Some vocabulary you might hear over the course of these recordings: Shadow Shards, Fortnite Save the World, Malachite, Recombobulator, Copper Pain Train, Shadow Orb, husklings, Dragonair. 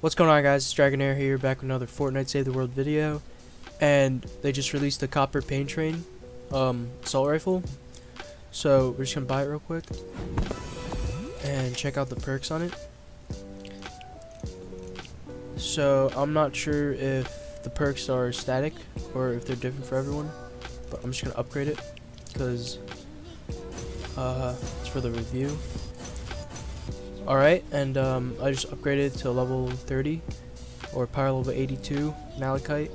What's going on, guys? It's Dragonair here, back with another Fortnite Save the World video. And they just released the Copper Pain Train assault rifle, so we're just gonna buy it real quick and check out the perks on it. So I'm not sure if the perks are static or if they're different for everyone, but I'm just gonna upgrade it because it's for the review. Alright, and I just upgraded to level 30 or power level 82 Malachite,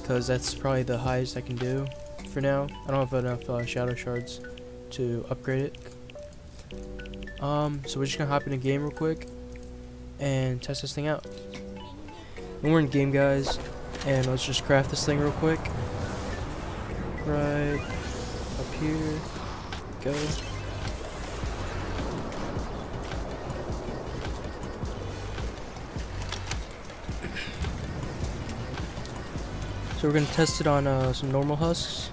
because that's probably the highest I can do for now. I don't have enough Shadow Shards to upgrade it. So we're just gonna hop in a game real quick and test this thing out. And we're in game, guys, and let's just craft this thing real quick. Right up here. Go. So we're going to test it on some normal husks,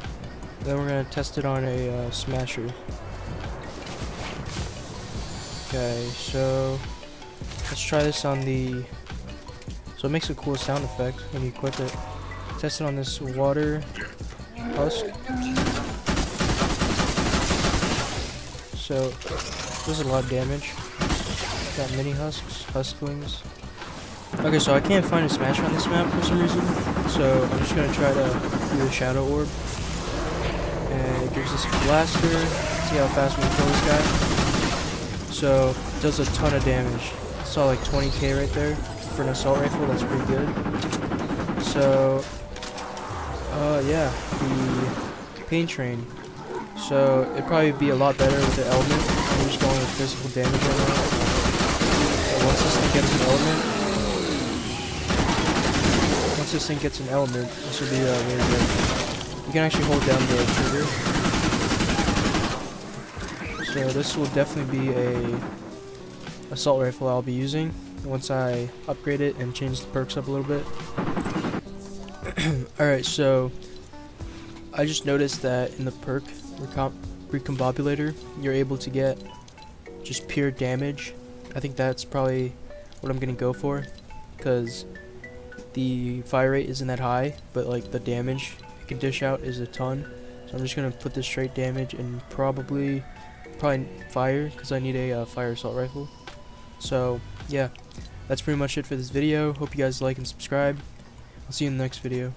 then we're going to test it on a smasher. Okay, so let's try this on the... So it makes a cool sound effect when you equip it. Test it on this water husk. So there's a lot of damage. Got mini husks, husklings. Okay, so I can't find a smash on this map for some reason, so I'm just gonna try to do a Shadow Orb, and it gives us a blaster. See how fast we can kill this guy. So it does a ton of damage. I saw like 20k right there for an assault rifle. That's pretty good. So yeah, the pain train. So it'd probably be a lot better with the element. I'm just going with physical damage right now. So once this thing gets an element. Once this thing gets an element, this will be really good. You can actually hold down the trigger. So this will definitely be a assault rifle I'll be using once I upgrade it and change the perks up a little bit. Alright, so I just noticed that in the perk Recombobulator, you're able to get just pure damage. I think that's probably what I'm gonna go for, because the fire rate isn't that high, but like the damage it can dish out is a ton. So I'm just gonna put this straight damage and probably fire, because I need a fire assault rifle. So yeah, that's pretty much it for this video. Hope you guys like and subscribe. I'll see you in the next video.